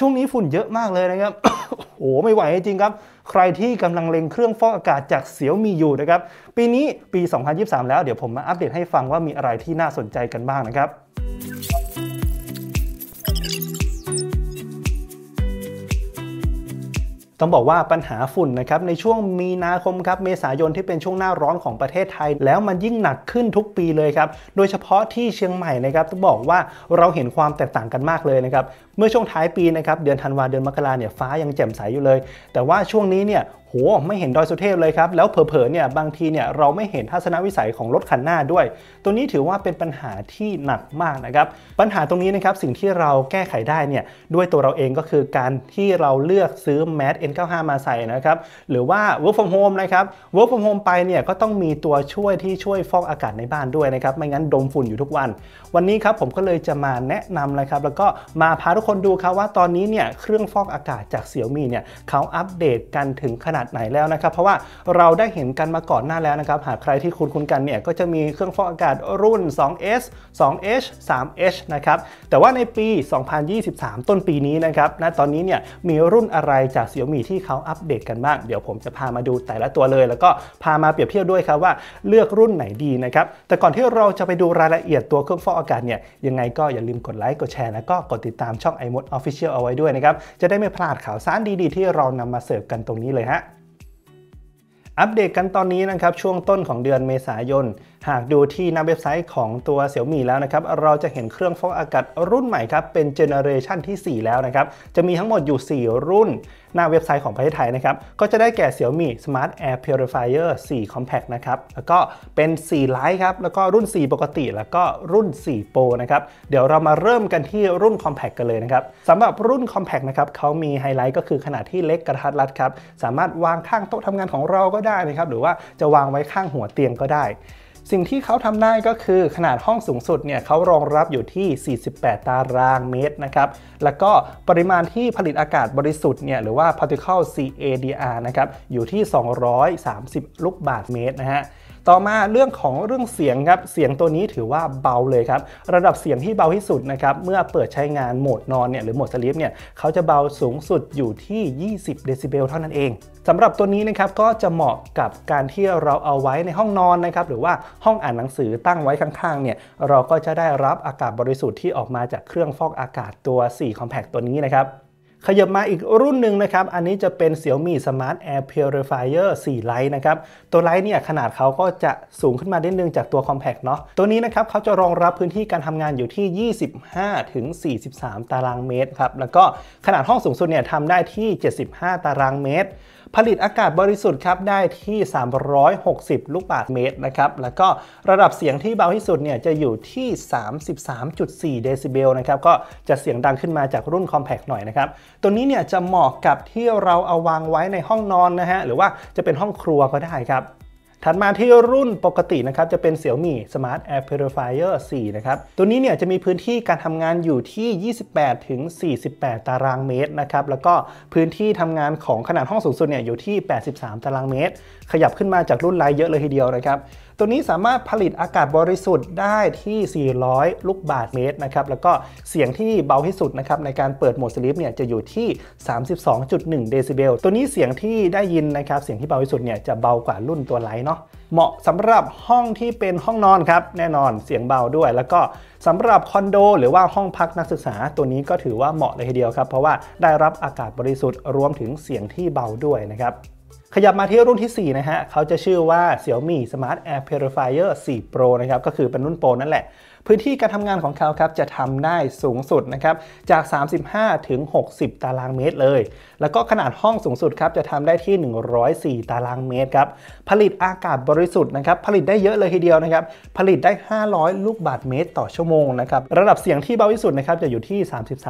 ช่วงนี้ฝุ่นเยอะมากเลยนะครับ โอ้ไม่ไหวจริงครับใครที่กำลังเล็งเครื่องฟอกอากาศจาก Xiaomi อยู่นะครับปีนี้ปี 2023 แล้วเดี๋ยวผมมาอัปเดตให้ฟังว่ามีอะไรที่น่าสนใจกันบ้างนะครับต้องบอกว่าปัญหาฝุ่นนะครับในช่วงมีนาคมครับเมษายนที่เป็นช่วงหน้าร้อนของประเทศไทยแล้วมันยิ่งหนักขึ้นทุกปีเลยครับโดยเฉพาะที่เชียงใหม่นะครับต้องบอกว่าเราเห็นความแตกต่างกันมากเลยนะครับเมื่อช่วงท้ายปีนะครับเดือนธันวาเดือนมกราเนี่ยฟ้ายังแจ่มใสอยู่เลยแต่ว่าช่วงนี้เนี่ยโหไม่เห็นดอยสุเทพเลยครับแล้วเผลอๆเนี่ยบางทีเนี่ยเราไม่เห็นทัศนวิสัยของรถคันหน้าด้วยตัวนี้ถือว่าเป็นปัญหาที่หนักมากนะครับปัญหาตรงนี้นะครับสิ่งที่เราแก้ไขได้เนี่ยด้วยตัวเราเองก็คือการที่เราเลือกซื้อแมส N95 มาใส่นะครับหรือว่า Work from Home นะครับ Work from Home ไปเนี่ยก็ต้องมีตัวช่วยที่ช่วยฟอกอากาศในบ้านด้วยนะครับไม่งั้นดมฝุ่นอยู่ทุกวันวันนี้ครับผมก็เลยจะมาแนะนำนะครับแล้วก็มาพาทุกคนดูครับว่าตอนนี้เนี่ยเครื่องฟอกอากาศจาก Xiaomi เนี่ยเขาอัปเดตกันถึงขนาดไหนแล้วนะครับเพราะว่าเราได้เห็นกันมาก่อนหน้าแล้วนะครับหากใครที่คุ้นกันเนี่ยก็จะมีเครื่องฟอกอากาศรุ่น 2S 2H 3H นะครับแต่ว่าในปี 2023 ต้นปีนี้นะครับณตอนนี้เนี่ยมีรุ่นอะไรจาก Xiaomi ที่เขาอัปเดตกันบ้างเดี๋ยวผมจะพามาดูแต่ละตัวเลยแล้วก็พามาเปรียบเทียบด้วยครับว่าเลือกรุ่นไหนดีนะครับแต่ก่อนที่เราจะไปดูรายละเอียดตัวเครื่องฟอกอากาศเนี่ยยังไงก็อย่าลืมกดไลค์กดแชร์แล้วก็กดติดตามช่อง iMoD Official เอาไว้ด้วยนะครับจะได้ไม่พลาดข่าวสารดีๆที่เรานำมาเสิร์ฟกันตรงนี้เลยฮะอัปเดตกันตอนนี้นะครับช่วงต้นของเดือนเมษายนหากดูที่หน้าเว็บไซต์ของตัว Xiaomi แล้วนะครับเราจะเห็นเครื่องฟอกอากาศรุ่นใหม่ครับเป็นเจเนอเรชันที่4แล้วนะครับจะมีทั้งหมดอยู่4รุ่นหน้าเว็บไซต์ของประเทศไทยนะครับก็จะได้แก่ Xiaomi Smart Air Purifier 4 Compact นะครับแล้วก็เป็น4 Lite ครับแล้วก็รุ่น4ปกติแล้วก็รุ่น4 Pro นะครับเดี๋ยวเรามาเริ่มกันที่รุ่น Compact กันเลยนะครับสำหรับรุ่น Compact นะครับเขามีไฮไลท์ก็คือขนาดที่เล็กกระทัดรัดครับสามารถวางข้างโต๊ะทำงานของเราก็ได้นะครับหรือว่าจะวางไว้ข้างหัวเตียงก็ได้สิ่งที่เขาทำได้ก็คือขนาดห้องสูงสุดเนี่ยเขารองรับอยู่ที่48ตารางเมตรนะครับแล้วก็ปริมาณที่ผลิตอากาศบริสุทธิ์เนี่ยหรือว่า particle CADR นะครับอยู่ที่230ลูกบาศก์เมตรนะฮะต่อมาเรื่องเสียงครับเสียงตัวนี้ถือว่าเบาเลยครับระดับเสียงที่เบาที่สุดนะครับเมื่อเปิดใช้งานโหมดนอนเนี่ยหรือโหมดสลีปเนี่ยเขาจะเบาสูงสุดอยู่ที่20เดซิเบลเท่านั้นเองสำหรับตัวนี้นะครับก็จะเหมาะกับการที่เราเอาไว้ในห้องนอนนะครับหรือว่าห้องอ่านหนังสือตั้งไว้ข้างๆเนี่ยเราก็จะได้รับอากาศบริสุทธิ์ที่ออกมาจากเครื่องฟอกอากาศตัว4 Compact ตัวนี้นะครับขยับมาอีกรุ่นหนึ่งนะครับอันนี้จะเป็น Xiaomi Smart Air Purifier 4 Lite นะครับตัว Lite เนี่ยขนาดเขาก็จะสูงขึ้นมานิดนึงจากตัว Compact เนาะตัวนี้นะครับเขาจะรองรับพื้นที่การทำงานอยู่ที่25ถึง43ตารางเมตรครับแล้วก็ขนาดห้องสูงสุดเนี่ยทำได้ที่75ตารางเมตรผลิตอากาศบริสุทธิ์ครับได้ที่360ลูกบาศก์เมตรนะครับแล้วก็ระดับเสียงที่เบาที่สุดเนี่ยจะอยู่ที่ 33.4 เดซิเบลนะครับก็จะเสียงดังขึ้นมาจากรุ่น Compact หน่อยนะครับตัวนี้เนี่ยจะเหมาะกับที่เราเอาวางไว้ในห้องนอนนะฮะหรือว่าจะเป็นห้องครัวก็ได้ครับถัดมาที่รุ่นปกตินะครับจะเป็น Xiaomi Smart Air Purifier 4 นะครับตัวนี้เนี่ยจะมีพื้นที่การทำงานอยู่ที่28ถึง48ตารางเมตรนะครับแล้วก็พื้นที่ทำงานของขนาดห้องสูงสุดเนี่ยอยู่ที่83ตารางเมตรขยับขึ้นมาจากรุ่นไลท์เยอะเลยทีเดียวนะครับตัวนี้สามารถผลิตอากาศบริสุทธิ์ได้ที่400ลูกบาศก์เมตรนะครับแล้วก็เสียงที่เบาที่สุดนะครับในการเปิดโหมดสลีปเนี่ยจะอยู่ที่ 32.1 เดซิเบลตัวนี้เสียงที่ได้ยินนะครับเสียงที่เบาที่สุดเนี่ยจะเบากว่ารุ่นตัวไลท์เนาะเหมาะสำหรับห้องที่เป็นห้องนอนครับแน่นอนเสียงเบาด้วยแล้วก็สำหรับคอนโดหรือว่าห้องพักนักศึกษาตัวนี้ก็ถือว่าเหมาะเลยทีเดียวครับเพราะว่าได้รับอากาศบริสุทธิ์รวมถึงเสียงที่เบาด้วยนะครับขยับมาที่รุ่นที่4นะฮะเขาจะชื่อว่า Xiaomi Smart Air Purifier 4 Pro นะครับก็คือเป็นรุ่น Pro นั่นแหละพื้นที่การทำงานของเขาครับจะทำได้สูงสุดนะครับจาก35ถึง60ตารางเมตรเลยแล้วก็ขนาดห้องสูงสุดครับจะทำได้ที่104ตารางเมตรครับผลิตอากาศบริสุทธิ์นะครับผลิตได้เยอะเลยทีเดียวนะครับผลิตได้500ลูกบาศก์เมตรต่อชั่วโมงนะครับระดับเสียงที่เบาที่สุดนะครับจะอยู่ที่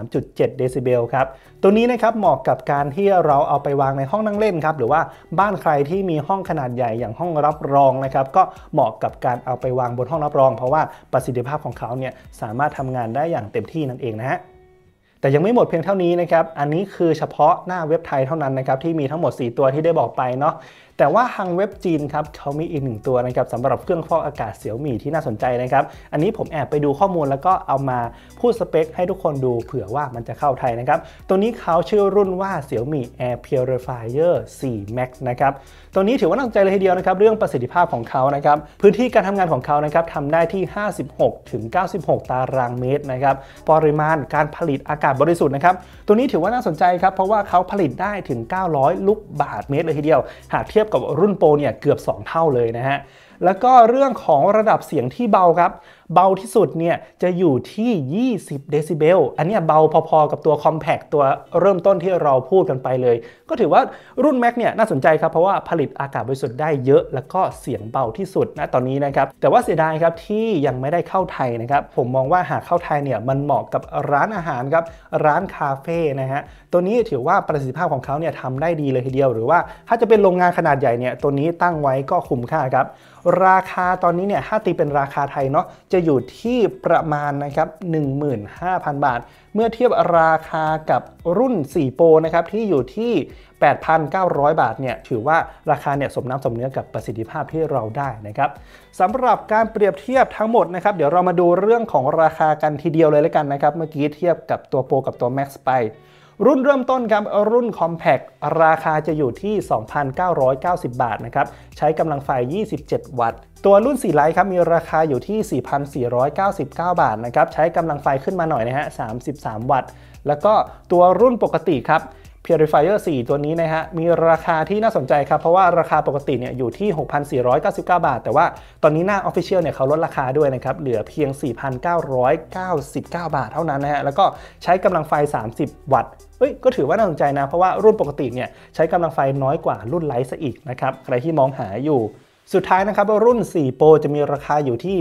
33.7 เดซิเบลครับตัวนี้นะครับเหมาะกับการที่เราเอาไปวางในห้องนั่งเล่นครับหรือว่าบ้านใครที่มีห้องขนาดใหญ่อย่างห้องรับรองนะครับก็เหมาะกับการเอาไปวางบนห้องรับรองเพราะว่าประสิทธิภาพของเขาเนี่ยสามารถทำงานได้อย่างเต็มที่นั่นเองนะฮะแต่ยังไม่หมดเพียงเท่านี้นะครับอันนี้คือเฉพาะหน้าเว็บไทยเท่านั้นนะครับที่มีทั้งหมด4ตัวที่ได้บอกไปเนาะ แต่ว่าทางเว็บจีนครับเขามีอีกหนึ่งตัวนะครับสำหรับเครื่องฟอกอากาศ Xiaomi ที่น่าสนใจนะครับอันนี้ผมแอบไปดูข้อมูลแล้วก็เอามาพูดสเปคให้ทุกคนดูเผื่อว่ามันจะเข้าไทยนะครับตัวนี้เขาชื่อรุ่นว่า Xiaomi Air Purifier 4 Max นะครับตัวนี้ถือว่าน่าสนใจเลยทีเดียวนะครับเรื่องประสิทธิภาพของเขานะครับพื้นที่การทำงานของเขานะครับทำได้ที่ 56-96 ตารางเมตรนะครับปริมาณการผลิตอากาศบริสุทธิ์นะครับตัวนี้ถือว่าน่าสนใจครับเพราะว่าเขาผลิตได้ถึง900ลูกบาศก์เมตรเลยทีเดียวหากเทียบกับรุ่นโปรเนี่ยเกือบ2เท่าเลยนะฮะแล้วก็เรื่องของระดับเสียงที่เบาครับเบาที่สุดเนี่ยจะอยู่ที่20เดซิเบลอันนี้เบาพอๆกับตัว Compact ตัวเริ่มต้นที่เราพูดกันไปเลยก็ถือว่ารุ่น Max เนี่ยน่าสนใจครับเพราะว่าผลิตอากาศบริสุทธิ์ได้เยอะแล้วก็เสียงเบาที่สุดนะตอนนี้นะครับแต่ว่าเสียดายครับที่ยังไม่ได้เข้าไทยนะครับผมมองว่าหากเข้าไทยเนี่ยมันเหมาะกับร้านอาหารครับร้านคาเฟ่นะฮะตัวนี้ถือว่าประสิทธิภาพของเขาเนี่ยทำได้ดีเลยทีเดียวหรือว่าถ้าจะเป็นโรงงานขนาดใหญ่เนี่ยตัวนี้ตั้งไว้ก็คุ้มค่าครับราคาตอนนี้เนี่ยถ้าตีเป็นราคาไทยเนาะจะอยู่ที่ประมาณนะครับ 15,000 บาทเมื่อเทียบราคากับรุ่น4 Pro นะครับที่อยู่ที่ 8,900 บาทเนี่ยถือว่าราคาเนี่ยสมน้ำสมเนื้อกับประสิทธิภาพที่เราได้นะครับสำหรับการเปรียบเทียบทั้งหมดนะครับเดี๋ยวเรามาดูเรื่องของราคากันทีเดียวเลยแล้วกันนะครับเมื่อกี้เทียบกับตัว Pro กับตัว Max ไปรุ่นเริ่มต้นครับรุ่น Compact ราคาจะอยู่ที่ 2,990 บาทนะครับใช้กำลังไฟ 27 วัตต์ตัวรุ่น4 Lite ครับมีราคาอยู่ที่ 4,499 บาทนะครับใช้กำลังไฟขึ้นมาหน่อยนะฮะ33 วัตต์แล้วก็ตัวรุ่นปกติครับPurifier 4 ตัวนี้นะฮะมีราคาที่น่าสนใจครับเพราะว่าราคาปกติเนี่ยอยู่ที่ 6,499 บาทแต่ว่าตอนนี้หน้า Official เนี่ยเขาลดราคาด้วยนะครับเหลือเพียง 4,999 บาทเท่านั้นนะฮะแล้วก็ใช้กำลังไฟ30 วัตต์ก็ถือว่าน่าสนใจนะเพราะว่ารุ่นปกติเนี่ยใช้กำลังไฟน้อยกว่ารุ่น Lite ซะอีกนะครับใครที่มองหาอยู่สุดท้ายนะครับรุ่น4 Pro จะมีราคาอยู่ที่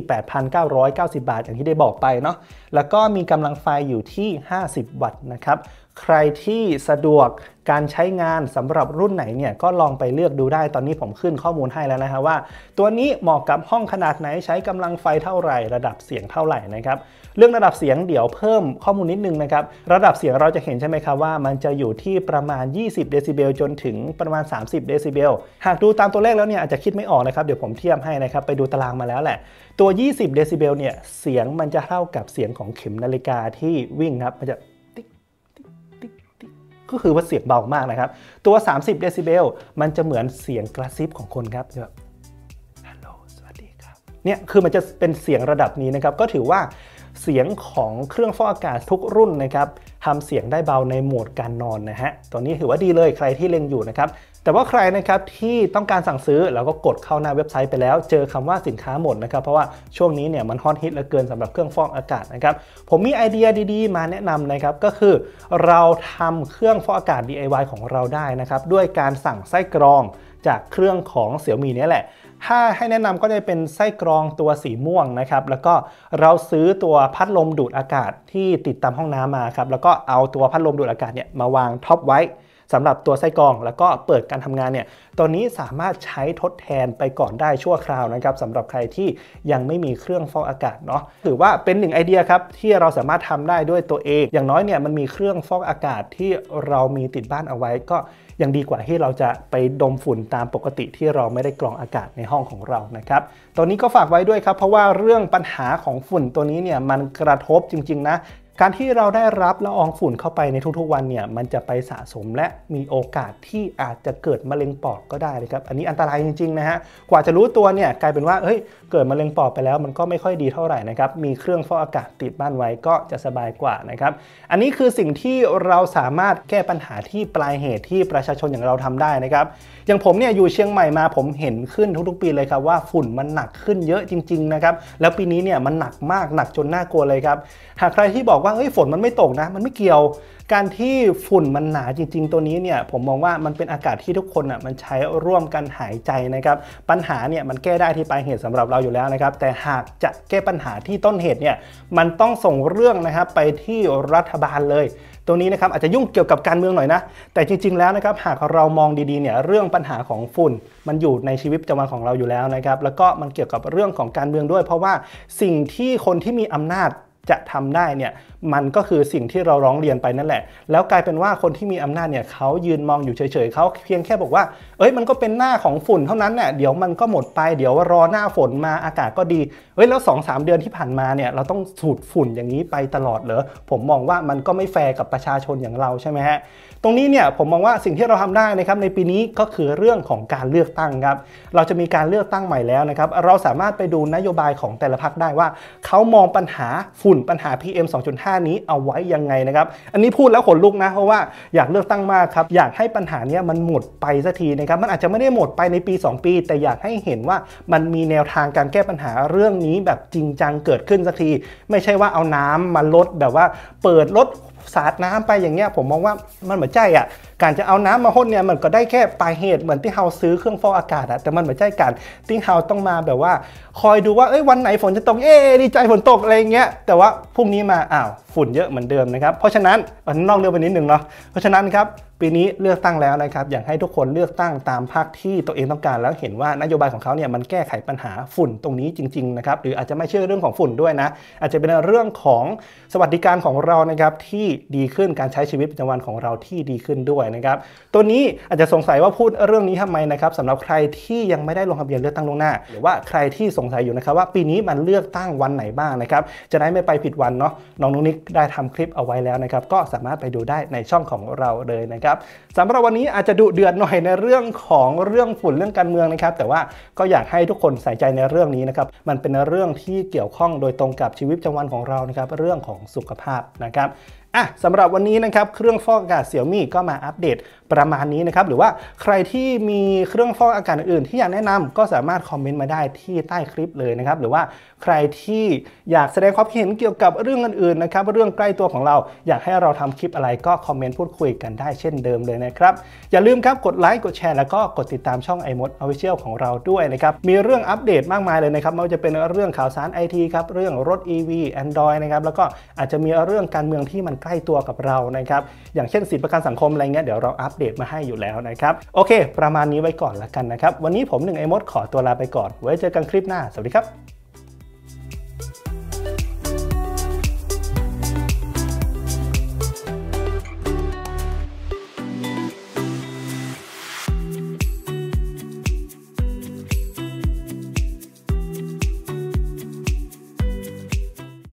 8,990 บาทอย่างที่ได้บอกไปเนาะแล้วก็มีกำลังไฟอยู่ที่50 วัตต์นะครับใครที่สะดวกการใช้งานสำหรับรุ่นไหนเนี่ยก็ลองไปเลือกดูได้ตอนนี้ผมขึ้นข้อมูลให้แล้วนะฮะว่าตัวนี้เหมาะกับห้องขนาดไหนใช้กำลังไฟเท่าไหร่ระดับเสียงเท่าไหร่นะครับเรื่องระดับเสียงเดี๋ยวเพิ่มข้อมูลนิดนึงนะครับระดับเสียงเราจะเห็นใช่ไหมครับว่ามันจะอยู่ที่ประมาณ20เดซิเบลจนถึงประมาณ30เดซิเบลหากดูตามตัวเลขแล้วเนี่ยอาจจะคิดไม่ออกนะครับเดี๋ยวผมเทียบให้นะครับไปดูตารางมาแล้วแหละตัว20เดซิเบลเนี่ยเสียงมันจะเท่ากับเสียงของเข็มนาฬิกาที่วิ่งครับมันจะก็คือว่าเสียงเบามากนะครับตัว30เดซิเบลมันจะเหมือนเสียงกระซิบของคนครับแบบฮัลโหลสวัสดีครับเนี่ยคือมันจะเป็นเสียงระดับนี้นะครับก็ถือว่าเสียงของเครื่องฟอกอากาศทุกรุ่นนะครับทำเสียงได้เบาในโหมดการนอนนะฮะตัวนี้ถือว่าดีเลยใครที่เล็งอยู่นะครับแต่ว่าใครนะครับที่ต้องการสั่งซื้อแล้วก็กดเข้าหน้าเว็บไซต์ไปแล้วเจอคำว่าสินค้าหมดนะครับเพราะว่าช่วงนี้เนี่ยมันฮอตฮิตเหลือเกินสำหรับเครื่องฟอกอากาศนะครับผมมีไอเดียดีๆมาแนะนำนะครับก็คือเราทำเครื่องฟอกอากาศ DIY ของเราได้นะครับด้วยการสั่งไส้กรองจากเครื่องของ Xiaomi นี่แหละถ้าให้แนะนำก็จะเป็นไส้กรองตัวสีม่วงนะครับแล้วก็เราซื้อตัวพัดลมดูดอากาศที่ติดตามห้องน้ำมาครับแล้วก็เอาตัวพัดลมดูดอากาศเนี่ยมาวางท็อปไว้สำหรับตัวไส้กรองแล้วก็เปิดการทำงานเนี่ยตัวนี้สามารถใช้ทดแทนไปก่อนได้ชั่วคราวนะครับสำหรับใครที่ยังไม่มีเครื่องฟอกอากาศเนาะถือว่าเป็นหนึ่งไอเดียครับที่เราสามารถทำได้ด้วยตัวเองอย่างน้อยเนี่ยมันมีเครื่องฟอกอากาศที่เรามีติดบ้านเอาไว้ก็ยังดีกว่าที่เราจะไปดมฝุ่นตามปกติที่เราไม่ได้กรองอากาศในห้องของเรานะครับตัวนี้ก็ฝากไว้ด้วยครับเพราะว่าเรื่องปัญหาของฝุ่นตัวนี้เนี่ยมันกระทบจริงๆนะการที่เราได้รับละอองฝุ่นเข้าไปในทุกๆวันเนี่ยมันจะไปสะสมและมีโอกาสที่อาจจะเกิดมะเร็งปอดก็ได้เลยครับอันนี้อันตรายจริงๆนะฮะกว่าจะรู้ตัวเนี่ยกลายเป็นว่าเฮ้ยเกิดมะเร็งปอดไปแล้วมันก็ไม่ค่อยดีเท่าไหร่นะครับมีเครื่องฟอกอากาศติดบ้านไว้ก็จะสบายกว่านะครับอันนี้คือสิ่งที่เราสามารถแก้ปัญหาที่ปลายเหตุที่ประชาชนอย่างเราทำได้นะครับอย่างผมเนี่ยอยู่เชียงใหม่มาผมเห็นขึ้นทุกๆปีเลยครับว่าฝุ่นมันหนักขึ้นเยอะจริงๆนะครับแล้วปีนี้เนี่ยมันหนักมากหนักจนน่ากลัวเลยครับหากใครที่บอกว่าเฮ้ยฝนมันไม่ตกนะมันไม่เกี่ยวการที่ฝุ่นมันหนาจริงๆตัวนี้เนี่ยผมมองว่ามันเป็นอากาศที่ทุกคนอ่ะมันใช้ร่วมกันหายใจนะครับปัญหาเนี่ยมันแก้ได้ที่ปลายเหตุสำหรับเราอยู่แล้วนะครับแต่หากจะแก้ปัญหาที่ต้นเหตุเนี่ยมันต้องส่งเรื่องนะครับไปที่รัฐบาลเลยตัวนี้นะครับอาจจะยุ่งเกี่ยวกับการเมืองหน่อยนะแต่จริงๆแล้วนะครับหากเรามองดีๆเนี่ยเรื่องปัญหาของฝุ่นมันอยู่ในชีวิตประจำวันของเราอยู่แล้วนะครับแล้วก็มันเกี่ยวกับเรื่องของการเมืองด้วยเพราะว่าสิ่งที่คนที่มีอำนาจ จะทำได้เนี่ยมันก็คือสิ่งที่เราร้องเรียนไปนั่นแหละแล้วกลายเป็นว่าคนที่มีอำนาจเนี่ยเขายืนมองอยู่เฉยๆเขาเพียงแค่บอกว่าเอ้ยมันก็เป็นหน้าของฝุ่นเท่านั้นเนี่ยเดี๋ยวมันก็หมดไปเดี๋ยวรอหน้าฝนมาอากาศก็ดีเฮ้ยแล้ว 2-3 เดือนที่ผ่านมาเนี่ยเราต้องสูดฝุ่นอย่างนี้ไปตลอดเหรอผมมองว่ามันก็ไม่แฟร์กับประชาชนอย่างเราใช่ไหมฮะตรงนี้เนี่ยผมมองว่าสิ่งที่เราทำได้นะครับในปีนี้ก็คือเรื่องของการเลือกตั้งครับเราจะมีการเลือกตั้งใหม่แล้วนะครับเราสามารถไปดูนโยบายของแต่ละพรรคได้ว่าเขามองปัญหาฝุ่นปัญหา PM 2.5 นี้เอาไว้ยังไงนะครับอันนี้พูดแล้วขนลุกนะเพราะว่าอยากเลือกตั้งมากครับอยากให้ปัญหานี้มันหมดไปสักทีนะครับมันอาจจะไม่ได้หมดไปในปี2ปีแต่อยากให้เห็นว่ามันมีแนวทางการแก้ปัญหาเรื่องนี้แบบจริงจังเกิดขึ้นสักทีไม่ใช่ว่าเอาน้ำมาลดแบบว่าเปิดลดสาดน้ำไปอย่างเงี้ยผมมองว่ามันเหมือนใจอ่ะการจะเอาน้ำมาพ่นเนี่ยมันก็ได้แค่ปลายเหตุเหมือนที่เราซื้อเครื่องฟอกอากาศอะแต่มันเหมือนใจกันที่เราต้องมาแบบว่าคอยดูว่าเอ้ยวันไหนฝนจะตกเอ๊ดีใจฝนตกอะไรอย่างเงี้ยแต่ว่าพรุ่งนี้มาอ้าวฝุ่นเยอะเหมือนเดิมนะครับเพราะฉะนั้นนอกเรื่องไปนิดนึงเนาะเพราะฉะนั้นครับปีนี้เลือกตั้งแล้วนะครับอยากให้ทุกคนเลือกตั้งตามพรรคที่ตัวเองต้องการแล้วเห็นว่านโยบายของเขาเนี่ยมันแก้ไขปัญหาฝุ่นตรงนี้จริงๆนะครับหรืออาจจะไม่ใช่เรื่องของฝุ่นด้วยนะอาจจะเป็นเรื่องของสวัสดิการของเรานะครับที่ดีขึ้นการใช้ชีวิตประจำวันของเราที่ดีขึ้นด้วยนะครับตัวนี้อาจจะสงสัยว่าพูดเรื่องนี้ทำไมนะครับสำหรับใครที่ยังไม่ได้ลงทะเบียนเลือกตั้งล่วงหน้าหรือว่าใครที่สงสัยอยู่นะครับว่าปีนี้มันเลือกตั้งวันไหนบ้างนะครับจะได้ไม่ไปผิดวันเนาะน้องนุ๊กนิกได้ทำคลิปเอาไว้แล้วนะครับก็สามารถไปดูได้ในช่องของเราเลยนะครับสำหรับวันนี้อาจจะดุเดือดหน่อยในเรื่องของเรื่องฝุ่นเรื่องการเมืองนะครับแต่ว่าก็อยากให้ทุกคนใส่ใจในเรื่องนี้นะครับมันเป็นเรื่องที่เกี่ยวข้องโดยตรงกับชีวิตประจำวันของเรานะครับเรื่องของสุขภาพนะครับสำหรับวันนี้นะครับเครื่องฟอกอากาศ Xiaomi ก็มาอัปเดตประมาณนี้นะครับหรือว่าใครที่มีเครื่องฟอกอากาศอื่นที่อยากแนะนำก็สามารถคอมเมนต์มาได้ที่ใต้คลิปเลยนะครับหรือว่าใครที่อยากแสดงความคิดเห็นเกี่ยวกับเรื่องอื่นๆนะครับเรื่องใกล้ตัวของเราอยากให้เราทำคลิปอะไรก็คอมเมนต์พูดคุยกันได้เช่นเดิมเลยนะครับอย่าลืมครับกดไลค์กดแชร์แล้วก็กดติดตามช่อง iMoD Official ของเราด้วยนะครับมีเรื่องอัปเดตมากมายเลยนะครับไม่ว่าจะเป็นเรื่องข่าวสาร IT ครับเรื่องรถ EV Android นะครับแล้วก็อาจจะมีเรื่องการเมืองที่มันใกล้ตัวกับเรานะครับอย่างเช่นสิทธิประกันสังคมอะไรเงี้ยเดี๋ยวเราอัปเดตมาให้อยู่แล้วนะครับโอเคประมาณนี้ไว้ก่อนละกันนะครับวันนี้ผม1 iMoD ขอตัวลาไปก่อนไว้เจอกันคลิปหน้าสวัสดีครับ